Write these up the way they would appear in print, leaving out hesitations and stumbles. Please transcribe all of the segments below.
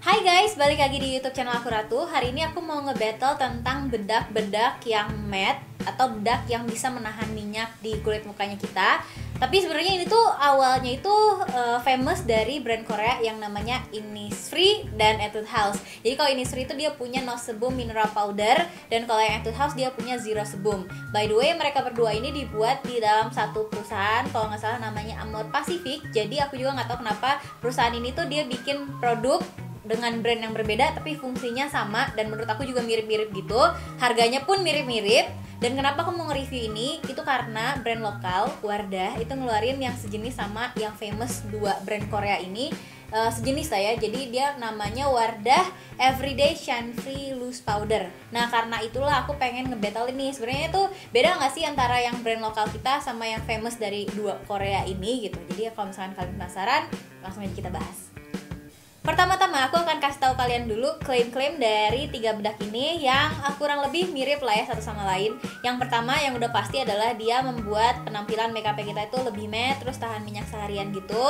Hai guys, balik lagi di YouTube channel aku Ratu. Hari ini aku mau nge-battle tentang bedak-bedak yang matte atau bedak yang bisa menahan minyak di kulit mukanya kita. Tapi sebenarnya ini tuh awalnya itu famous dari brand Korea yang namanya Innisfree dan Etude House. Jadi kalau Innisfree itu dia punya No Sebum Mineral Powder, dan kalau yang Etude House dia punya Zero Sebum. By the way, mereka berdua ini dibuat di dalam satu perusahaan, kalau nggak salah namanya Amore Pacific. Jadi aku juga nggak tahu kenapa perusahaan ini tuh dia bikin produk dengan brand yang berbeda tapi fungsinya sama, dan menurut aku juga mirip-mirip gitu, harganya pun mirip-mirip. Dan kenapa aku mau nge-review ini, itu karena brand lokal Wardah itu ngeluarin yang sejenis sama yang famous dua brand Korea ini, sejenis lah ya. Jadi dia namanya Wardah Everyday Shine Free Loose Powder. Nah karena itulah aku pengen nge-battle ini. Sebenarnya tuh beda nggak sih antara yang brand lokal kita sama yang famous dari dua Korea ini gitu. Jadi ya, kalau misalkan kalian penasaran, langsung aja kita bahas. Pertama-tama aku akan kasih tahu kalian dulu klaim-klaim dari tiga bedak ini yang kurang lebih mirip lah ya satu sama lain. Yang pertama yang udah pasti adalah dia membuat penampilan makeup kita itu lebih matte, terus tahan minyak seharian gitu.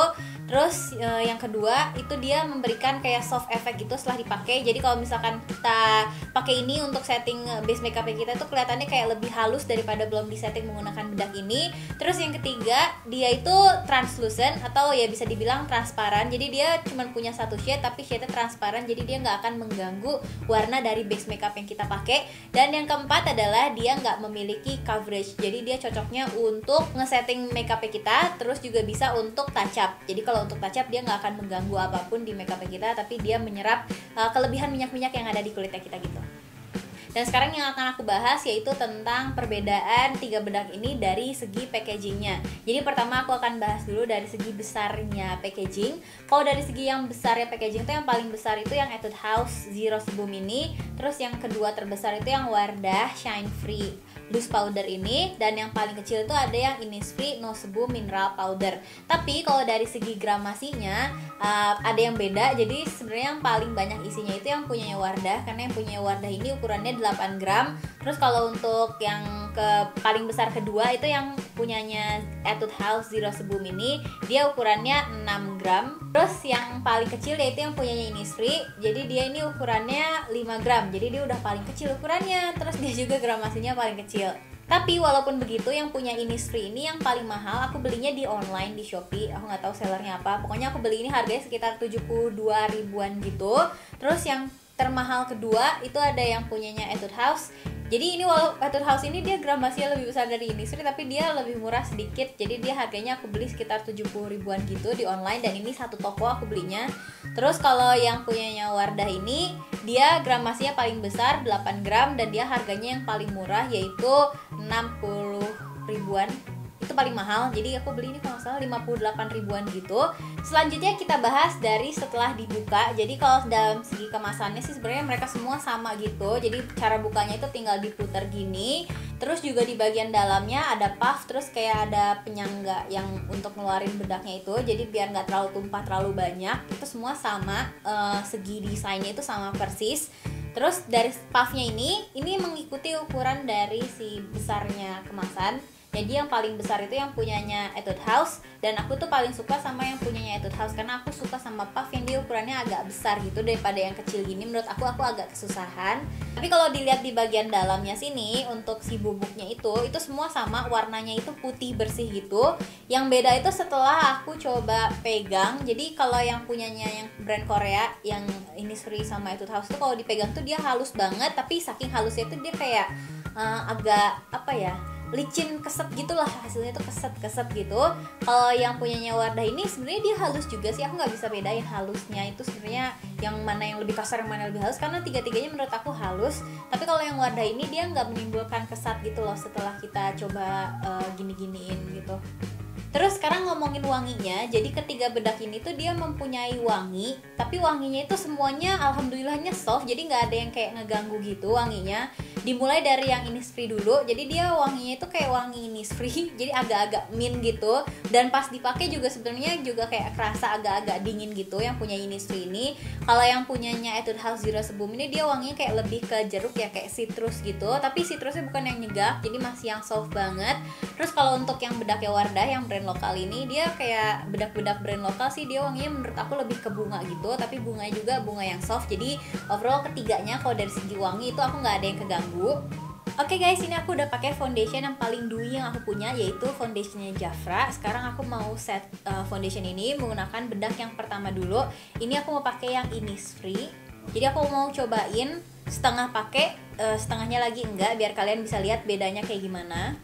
Terus yang kedua itu dia memberikan kayak soft effect gitu setelah dipakai. Jadi kalau misalkan kita pakai ini untuk setting base makeup kita itu kelihatannya kayak lebih halus daripada belum disetting menggunakan bedak ini. Terus yang ketiga dia itu translucent atau ya bisa dibilang transparan. Jadi dia cuma punya satu shade, tapi shade-nya transparan, jadi dia nggak akan mengganggu warna dari base makeup yang kita pakai. Dan yang keempat adalah dia nggak memiliki coverage, jadi dia cocoknya untuk ngesetting makeup kita, terus juga bisa untuk touch up. Jadi kalau untuk touch up dia nggak akan mengganggu apapun di makeup kita, tapi dia menyerap kelebihan minyak-minyak yang ada di kulitnya kita gitu. Dan sekarang yang akan aku bahas yaitu tentang perbedaan tiga bedak ini dari segi packagingnya. Jadi pertama aku akan bahas dulu dari segi besarnya packaging. Kalau dari segi yang besarnya packaging itu yang paling besar itu yang Etude House Zero Sebum ini. Terus yang kedua terbesar itu yang Wardah Shine Free Loose Powder ini. Dan yang paling kecil itu ada yang Innisfree No Sebum Mineral Powder. Tapi kalau dari segi gramasinya ada yang beda. Jadi sebenarnya yang paling banyak isinya itu yang punyanya Wardah, karena yang punya Wardah ini ukurannya 8 gram. Terus kalau untuk yang paling besar kedua itu yang punyanya Etude House Zero Sebum ini, dia ukurannya 6 gram. Terus yang paling kecil yaitu yang punyanya Innisfree. Jadi dia ini ukurannya 5 gram. Jadi dia udah paling kecil ukurannya, terus dia juga gramasinya paling kecil. Tapi walaupun begitu yang punya Innisfree ini yang paling mahal. Aku belinya di online di Shopee, aku nggak tahu sellernya apa. Pokoknya aku beli ini harganya sekitar 72 ribuan gitu. Terus yang termahal kedua itu ada yang punyanya Etude House. Jadi ini walaupun Etude House ini dia gramasinya lebih besar dari Innisfree, tapi dia lebih murah sedikit. Jadi dia harganya aku beli sekitar 70 ribuan gitu di online, dan ini satu toko aku belinya. Terus kalau yang punyanya Wardah ini dia gramasinya paling besar 8 gram, dan dia harganya yang paling murah yaitu 60 ribuan. Itu paling mahal, jadi aku beli ini kalau nggak salah 58 ribuan gitu. Selanjutnya kita bahas dari setelah dibuka. Jadi kalau dalam segi kemasannya sih sebenarnya mereka semua sama gitu. Jadi cara bukanya itu tinggal diputer gini. Terus juga di bagian dalamnya ada puff, terus kayak ada penyangga yang untuk ngeluarin bedaknya itu. Jadi biar nggak terlalu tumpah terlalu banyak. Itu semua sama, segi desainnya itu sama persis. Terus dari puffnya ini mengikuti ukuran dari si besarnya kemasan. Jadi yang paling besar itu yang punyanya Etude House, dan aku tuh paling suka sama yang punyanya Etude House karena aku suka sama puff yang dia ukurannya agak besar gitu daripada yang kecil gini. Menurut aku agak kesusahan. Tapi kalau dilihat di bagian dalamnya sini untuk si bubuknya itu semua sama, warnanya itu putih bersih gitu. Yang beda itu setelah aku coba pegang. Jadi kalau yang punyanya yang brand Korea yang Innisfree sama Etude House tuh kalau dipegang tuh dia halus banget, tapi saking halusnya tuh dia kayak agak apa ya, licin, keset gitulah, hasilnya tuh keset gitu. Kalau yang punyanya Wardah ini sebenarnya dia halus juga sih, aku nggak bisa bedain halusnya itu sebenarnya yang mana yang lebih kasar yang mana yang lebih halus, karena tiga-tiganya menurut aku halus. Tapi kalau yang Wardah ini dia nggak menimbulkan keset gitu loh setelah kita coba gini-giniin gitu. Terus sekarang ngomongin wanginya. Jadi ketiga bedak ini tuh dia mempunyai wangi, tapi wanginya itu semuanya alhamdulillahnya soft, jadi nggak ada yang kayak ngeganggu gitu wanginya. Dimulai dari yang Innisfree dulu. Jadi dia wanginya itu kayak wangi Innisfree, jadi agak-agak mint gitu, dan pas dipakai juga sebenarnya juga kayak kerasa agak-agak dingin gitu yang punya Innisfree ini. Kalau yang punyanya Etude House Zero Sebum ini dia wanginya kayak lebih ke jeruk ya, kayak citrus gitu, tapi citrusnya bukan yang nyegah, jadi masih yang soft banget. Terus kalau untuk yang bedaknya Wardah yang brand brand lokal ini, dia kayak bedak-bedak brand lokal sih, dia wanginya menurut aku lebih ke bunga gitu, tapi bunganya juga bunga yang soft. Jadi overall ketiganya kalau dari segi wangi itu aku nggak ada yang keganggu. Oke guys, ini aku udah pakai foundation yang paling dewy yang aku punya, yaitu foundationnya Jafra. Sekarang aku mau set foundation ini menggunakan bedak yang pertama dulu. Ini aku mau pakai yang Innisfree. Jadi aku mau cobain setengah pakai, setengahnya lagi enggak, biar kalian bisa lihat bedanya kayak gimana.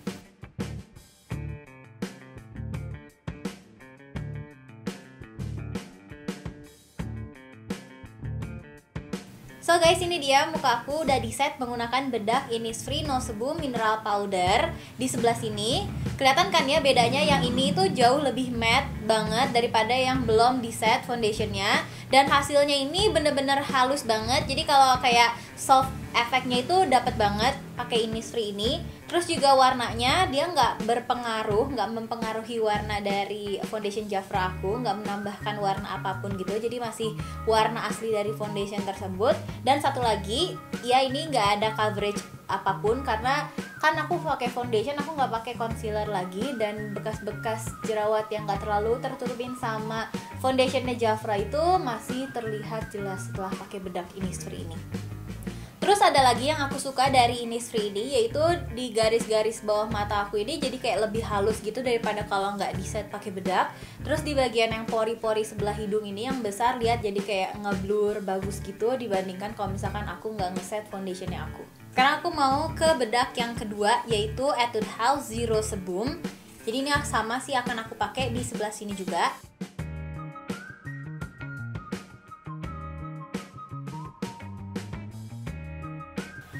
So guys, ini dia muka aku udah di set menggunakan bedak Innisfree No Sebum Mineral Powder di sebelah sini. Kelihatan kan ya bedanya, yang ini itu jauh lebih matte banget daripada yang belum di set foundationnya. Dan hasilnya ini bener-bener halus banget. Jadi kalau kayak soft efeknya itu dapat banget pakai Innisfree ini. Terus juga warnanya dia nggak berpengaruh, nggak mempengaruhi warna dari foundation Jafra aku, nggak menambahkan warna apapun gitu. Jadi masih warna asli dari foundation tersebut. Dan satu lagi, ya ini nggak ada coverage apapun karena kan aku pakai foundation, aku nggak pakai concealer lagi, dan bekas-bekas jerawat yang nggak terlalu tertutupin sama foundationnya Jafra itu masih terlihat jelas setelah pakai bedak Innisfree ini. Terus ada lagi yang aku suka dari Innisfree ini, yaitu di garis-garis bawah mata aku ini jadi kayak lebih halus gitu daripada kalau nggak di set pakai bedak. Terus di bagian yang pori-pori sebelah hidung ini yang besar, lihat jadi kayak ngeblur bagus gitu dibandingkan kalau misalkan aku nggak ngeset foundationnya aku. Sekarang aku mau ke bedak yang kedua, yaitu Etude House Zero Sebum. Jadi ini sama sih, akan aku pakai di sebelah sini juga.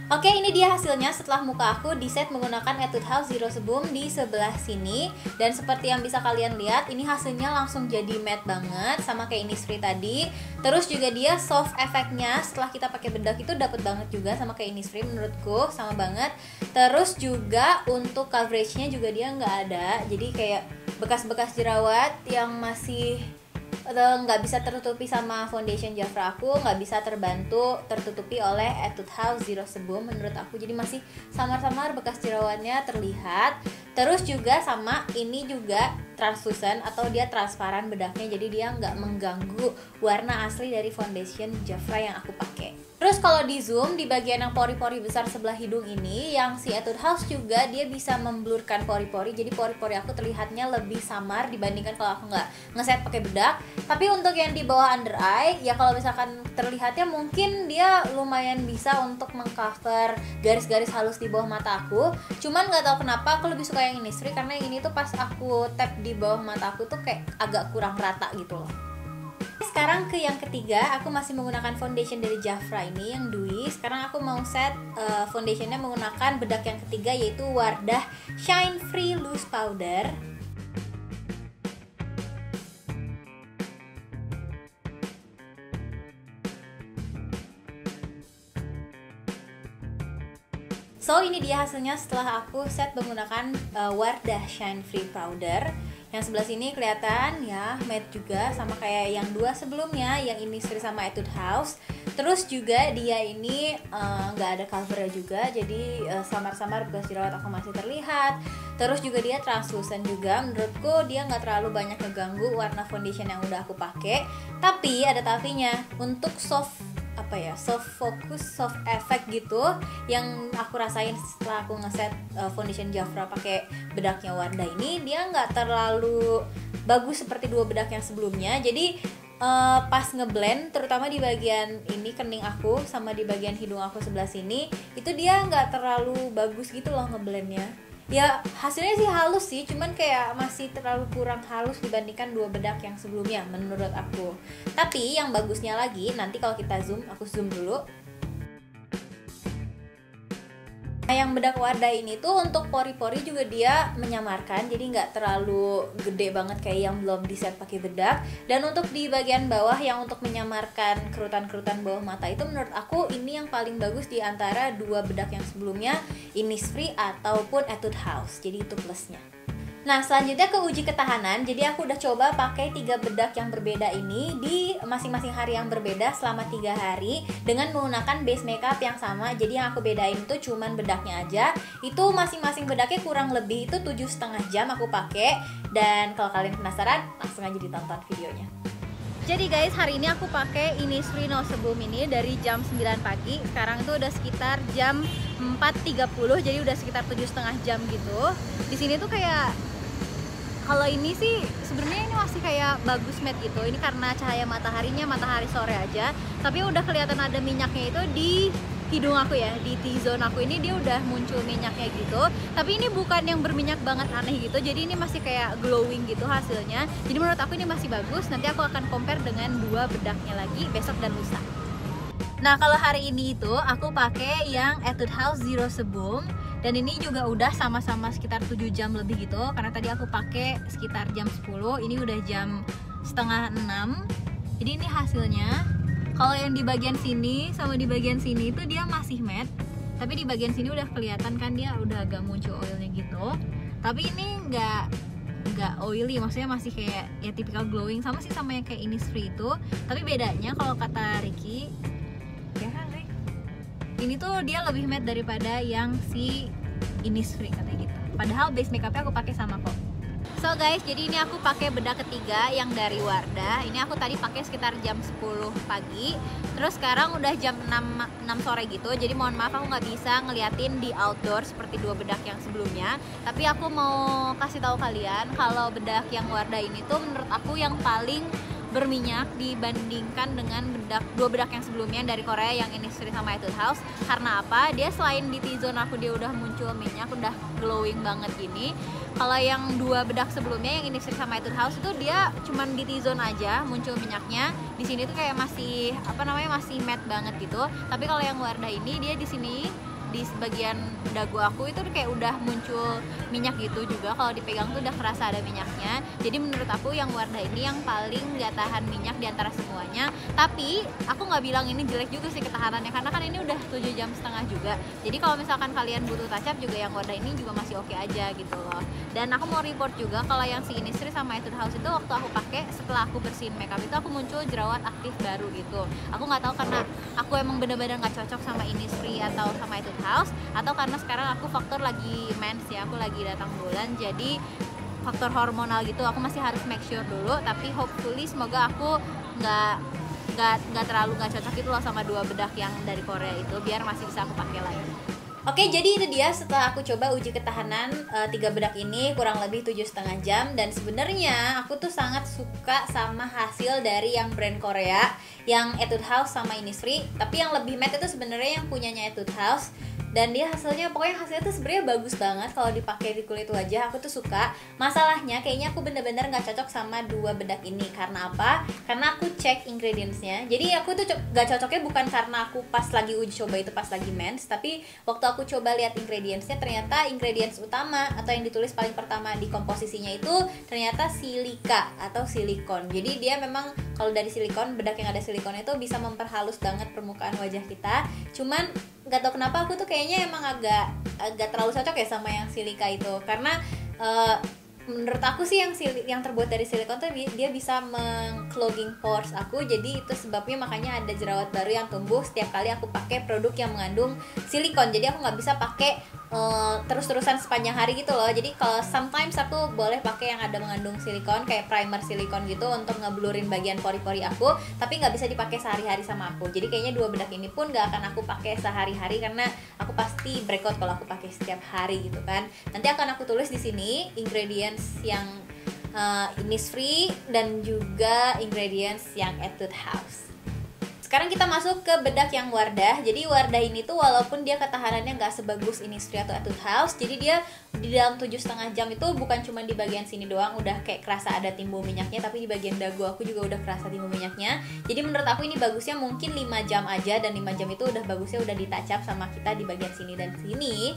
Oke, ini dia hasilnya setelah muka aku di set menggunakan Etude House Zero Sebum di sebelah sini. Dan seperti yang bisa kalian lihat, ini hasilnya langsung jadi matte banget sama kayak Innisfree tadi. Terus juga dia soft efeknya setelah kita pakai bedak itu dapet banget juga sama kayak Innisfree, menurutku sama banget. Terus juga untuk coveragenya juga dia nggak ada, jadi kayak bekas-bekas jerawat yang masih nggak bisa tertutupi sama foundation Jafra aku, nggak bisa terbantu tertutupi oleh Etude House Zero Sebum menurut aku. Jadi masih samar-samar bekas jerawatnya terlihat. Terus juga sama ini juga translucent atau dia transparan bedaknya, jadi dia nggak mengganggu warna asli dari foundation Jafra yang aku pakai. Terus kalau di zoom di bagian yang pori-pori besar sebelah hidung ini, yang si Etude House juga dia bisa memblurkan pori-pori, jadi pori-pori aku terlihatnya lebih samar dibandingkan kalau aku nggak ngeset pakai bedak. Tapi untuk yang di bawah under eye, ya kalau misalkan terlihatnya mungkin dia lumayan bisa untuk mengcover garis-garis halus di bawah mata aku. Cuman nggak tahu kenapa aku lebih suka yang Innisfree, karena yang ini tuh pas aku tap di bawah mata aku tuh kayak agak kurang rata gitu loh. Sekarang ke yang ketiga, aku masih menggunakan foundation dari Jafra ini yang dewy. Sekarang aku mau set foundationnya menggunakan bedak yang ketiga, yaitu Wardah Shine Free Loose Powder. So ini dia hasilnya setelah aku set menggunakan Wardah Shine Free Powder. Yang sebelah sini kelihatan ya matte juga sama kayak yang dua sebelumnya, yang Innisfree sama Etude House. Terus juga dia ini nggak ada covernya juga, jadi samar-samar bekas jerawat aku masih terlihat. Terus juga dia translucent juga, menurutku dia nggak terlalu banyak ngeganggu warna foundation yang udah aku pakai. Tapi ada tapinya, untuk soft focus, soft effect gitu yang aku rasain setelah aku ngeset foundation Jafra pakai bedaknya Wardah ini, dia nggak terlalu bagus seperti dua bedak yang sebelumnya. Jadi pas ngeblend, terutama di bagian ini kening aku sama di bagian hidung aku sebelah sini, itu dia nggak terlalu bagus gitu loh ngeblendnya. Ya hasilnya sih halus sih, cuman kayak masih terlalu kurang halus dibandingkan dua bedak yang sebelumnya menurut aku. Tapi yang bagusnya lagi, nanti kalau kita zoom, aku zoom dulu. Nah, yang bedak Wardah ini tuh untuk pori-pori juga dia menyamarkan, jadi nggak terlalu gede banget kayak yang belum di set pakai bedak. Dan untuk di bagian bawah yang untuk menyamarkan kerutan-kerutan bawah mata itu, menurut aku ini yang paling bagus di antara dua bedak yang sebelumnya, Innisfree ataupun Etude House. Jadi itu plusnya. Nah, selanjutnya ke uji ketahanan. Jadi aku udah coba pakai 3 bedak yang berbeda ini di masing-masing hari yang berbeda selama 3 hari dengan menggunakan base makeup yang sama. Jadi yang aku bedain itu cuman bedaknya aja. Itu masing-masing bedaknya kurang lebih itu 7,5 jam aku pakai. Dan kalau kalian penasaran, langsung aja ditonton videonya. Jadi guys, hari ini aku pakai Innisfree No Sebum ini dari jam 9 pagi. Sekarang tuh udah sekitar jam 4.30, jadi udah sekitar 7,5 jam gitu. Di sini tuh kayak, kalau ini sih sebenarnya ini masih kayak bagus matte gitu. Ini karena cahaya mataharinya matahari sore aja. Tapi udah kelihatan ada minyaknya itu di hidung aku ya, di T-zone aku ini dia udah muncul minyaknya gitu. Tapi ini bukan yang berminyak banget aneh gitu, jadi ini masih kayak glowing gitu hasilnya. Jadi menurut aku ini masih bagus, nanti aku akan compare dengan 2 bedaknya lagi besok dan lusa. Nah, kalau hari ini itu aku pakai yang Etude House Zero Sebum. Dan ini juga udah sama-sama sekitar 7 jam lebih gitu, karena tadi aku pakai sekitar jam 10, ini udah jam 5:30. Jadi ini hasilnya. Kalau yang di bagian sini sama di bagian sini itu dia masih matte, tapi di bagian sini udah kelihatan kan dia udah agak muncul oilnya gitu. Tapi ini nggak oily, maksudnya masih kayak ya tipikal glowing, sama sih sama yang kayak Innisfree itu. Tapi bedanya kalau kata Ricky, ya kan Rick? Ini tuh dia lebih matte daripada yang si Innisfree katanya gitu. Padahal base makeupnya aku pakai sama kok. So guys, jadi ini aku pakai bedak ketiga yang dari Wardah. Ini aku tadi pakai sekitar jam 10 pagi. Terus sekarang udah jam 6 sore gitu. Jadi mohon maaf aku nggak bisa ngeliatin di outdoor seperti 2 bedak yang sebelumnya. Tapi aku mau kasih tahu kalian kalau bedak yang Wardah ini tuh menurut aku yang paling berminyak dibandingkan dengan bedak 2 bedak yang sebelumnya dari Korea yang Innisfree sama Etude House. Karena apa? Dia selain di T-zone aku dia udah muncul minyak, udah glowing banget gini. Kalau yang 2 bedak sebelumnya yang Innisfree sama Etude House itu dia cuman di T-zone aja muncul minyaknya. Di sini tuh kayak masih masih matte banget gitu. Tapi kalau yang Wardah ini dia di sini di sebagian dagu aku itu kayak udah muncul minyak gitu juga, kalau dipegang tuh udah kerasa ada minyaknya. Jadi menurut aku yang Wardah ini yang paling nggak tahan minyak di antara semuanya. Tapi aku nggak bilang ini jelek juga sih ketahanannya, karena kan ini udah 7,5 jam juga. Jadi kalau misalkan kalian butuh touch up juga yang Wardah ini juga masih oke aja gitu loh. Dan aku mau report juga kalau yang si Innisfree sama Etude House itu waktu aku pakai setelah aku bersihin makeup itu aku muncul jerawat aktif baru gitu. Aku nggak tahu karena aku emang bener-bener nggak cocok sama Innisfree atau sama Etude House, atau karena sekarang aku faktor lagi mens ya, aku lagi datang bulan, jadi faktor hormonal gitu. Aku masih harus make sure dulu, tapi hopefully semoga aku nggak cocok gitu loh sama 2 bedak yang dari Korea itu, biar masih bisa aku pakai lagi. Oke, jadi itu dia setelah aku coba uji ketahanan 3 bedak ini kurang lebih 7,5 jam. Dan sebenarnya aku tuh sangat suka sama hasil dari yang brand Korea, yang Etude House sama Innisfree. Tapi yang lebih matte itu sebenarnya yang punyanya Etude House. Dan dia hasilnya, pokoknya hasilnya tuh sebenarnya bagus banget kalau dipakai di kulit wajah, aku tuh suka. Masalahnya kayaknya aku bener-bener nggak cocok sama 2 bedak ini. Karena apa? Karena aku cek ingredientsnya. Jadi aku tuh nggak cocoknya bukan karena aku pas lagi uji coba itu pas lagi mens, tapi waktu aku coba lihat ingredientsnya, ternyata ingredients utama atau yang ditulis paling pertama di komposisinya itu ternyata silika atau silikon. Jadi dia memang kalau dari silikon, bedak yang ada silikonnya itu bisa memperhalus banget permukaan wajah kita. Cuman nggak tau kenapa aku tuh kayaknya emang agak terlalu cocok ya sama yang silika itu, karena menurut aku sih yang terbuat dari silikon tuh dia bisa meng-clogging pores aku. Jadi itu sebabnya makanya ada jerawat baru yang tumbuh setiap kali aku pakai produk yang mengandung silikon. Jadi aku nggak bisa pakai terus-terusan sepanjang hari gitu loh. Jadi kalau sometimes aku boleh pakai yang ada mengandung silikon kayak primer silikon gitu untuk ngeblurin bagian pori-pori aku, tapi nggak bisa dipakai sehari-hari sama aku. Jadi kayaknya 2 bedak ini pun nggak akan aku pakai sehari-hari, karena aku pasti breakout kalau aku pakai setiap hari gitu kan. Nanti akan aku tulis di sini ingredient yang Innisfree dan juga ingredients yang Etude House. Sekarang kita masuk ke bedak yang Wardah. Jadi Wardah ini tuh walaupun dia ketahanannya nggak sebagus Innisfree atau Etude House, jadi dia di dalam 7,5 jam itu bukan cuma di bagian sini doang udah kayak kerasa ada timbul minyaknya, tapi di bagian dagu aku juga udah kerasa timbul minyaknya. Jadi menurut aku ini bagusnya mungkin 5 jam aja, dan 5 jam itu udah bagusnya udah ditacap sama kita di bagian sini dan sini.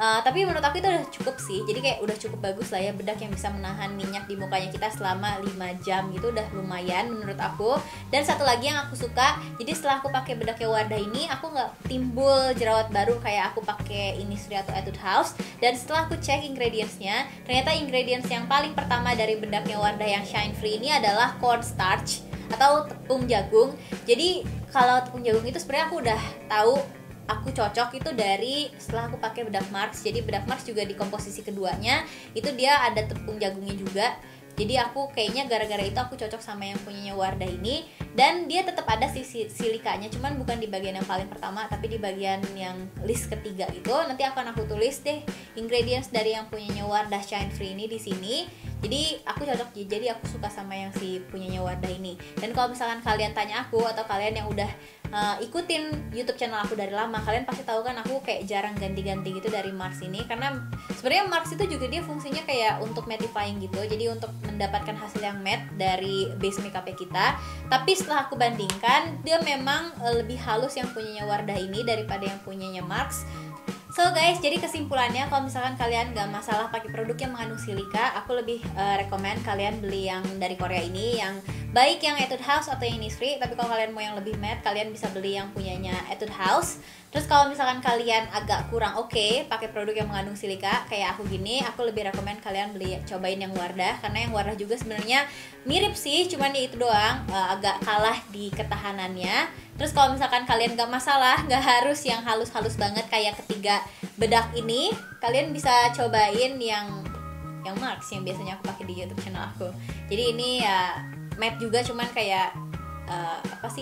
Tapi menurut aku itu udah cukup sih, jadi kayak udah cukup bagus lah ya bedak yang bisa menahan minyak di mukanya kita selama 5 jam gitu udah lumayan menurut aku. Dan satu lagi yang aku suka, jadi setelah aku pakai bedaknya Wardah ini aku nggak timbul jerawat baru kayak aku pakai Innisfree atau Etude House. Dan setelah aku cek ingredientsnya, ternyata ingredients yang paling pertama dari bedaknya Wardah yang Shine Free ini adalah cornstarch atau tepung jagung. Jadi kalau tepung jagung itu sebenarnya aku udah tahu aku cocok itu dari setelah aku pakai bedak Marcks. Jadi bedak Marcks juga di komposisi keduanya itu dia ada tepung jagungnya juga. Jadi aku kayaknya gara-gara itu aku cocok sama yang punyanya Wardah ini. Dan dia tetap ada silikanya, cuman bukan di bagian yang paling pertama, tapi di bagian yang list ketiga gitu. Nanti akan aku tulis deh ingredients dari yang punyanya Wardah Shine Free ini di sini. Jadi aku cocok, jadi aku suka sama yang si punyanya Wardah ini. Dan kalau misalkan kalian tanya aku atau kalian yang udah ikutin YouTube channel aku dari lama, kalian pasti tahu kan aku kayak jarang ganti-ganti gitu dari Marcks ini, karena sebenarnya Marcks itu juga dia fungsinya kayak untuk mattifying gitu. Jadi untuk mendapatkan hasil yang matte dari base makeupnya kita. Tapi setelah aku bandingkan, dia memang lebih halus yang punyanya Wardah ini daripada yang punyanya Marcks. So guys, jadi kesimpulannya kalau misalkan kalian gak masalah pakai produk yang mengandung silika, aku lebih rekomend kalian beli yang dari Korea ini, yang baik yang Etude House atau yang Innisfree. Tapi kalau kalian mau yang lebih matte, kalian bisa beli yang punyanya Etude House. Terus kalau misalkan kalian agak kurang oke pakai produk yang mengandung silika kayak aku gini, aku lebih rekomend kalian cobain yang Wardah, karena yang Wardah juga sebenarnya mirip sih, cuman ya itu doang, agak kalah di ketahanannya. Terus kalau misalkan kalian gak masalah, gak harus yang halus-halus banget kayak ketiga bedak ini, kalian bisa cobain yang Marcks yang biasanya aku pakai di YouTube channel aku. Jadi ini ya matte juga, cuman kayak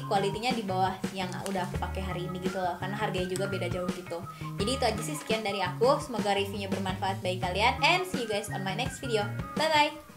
kualitinya di bawah yang udah aku pakai hari ini gitu loh, karena harganya juga beda jauh gitu. Jadi itu aja sih, sekian dari aku. Semoga reviewnya bermanfaat bagi kalian, and see you guys on my next video. Bye bye.